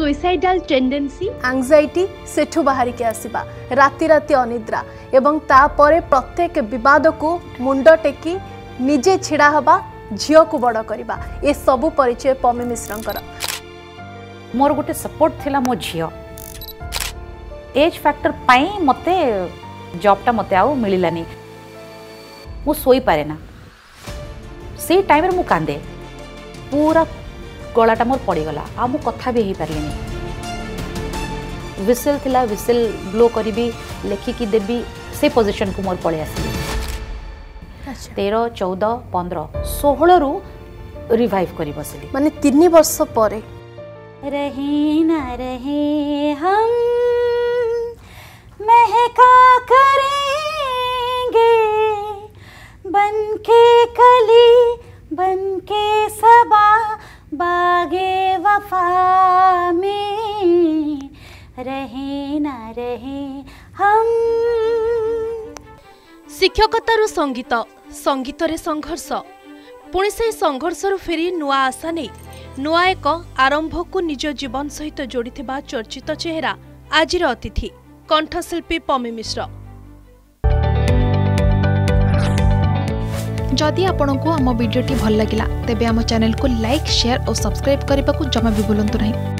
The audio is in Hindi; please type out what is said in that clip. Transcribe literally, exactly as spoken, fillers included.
सुसाइडाल टेंडेंसी एंजाइटी सेठु बाहरी के आसीबा राति राति अनिद्रा एवं तापरे प्रत्येक विवाद को मुंड टेकी निजे छिड़ा हवा झियो को बड़ करबा ए सबु परिचय पमी मिश्रंकर। मोर गोटे सपोर्ट थिला मो झियो एज फैक्टर पाई मते जॉबटा मते आउ मिलिलानी मु सोई पारे ना से टाइम रे मु कांदे पूरा गलाटा मोर पड़गला आ मु कथा भी हो पारे विसिल थिला विसिल ब्लो करी लेखिकी देवी से पोजिशन को मोर पलि आस तेरह चौदह पंद्रह षोह रु रिवाइव कर बसिली माने तीन वर्ष पर रहे ना रहे हम महका करेंगे बनके कली बनके सबा बागे वफा में रहे ना रहे हम। शिक्षकतार संगीत संगीत रे संघर्ष पुणी से संघर्ष रु फेरी नुआ आशा नहीं नुआ एक आरंभ को निज जीवन सहित जोड़ी चर्चित चेहरा आजिर अतिथि कंठशिल्पी पमी मिश्र। जदि आपंको आम भिडी भल लगा तेब आम चैनल को लाइक शेयर और सब्सक्राइब करने को जमा भी भूलु नहीं।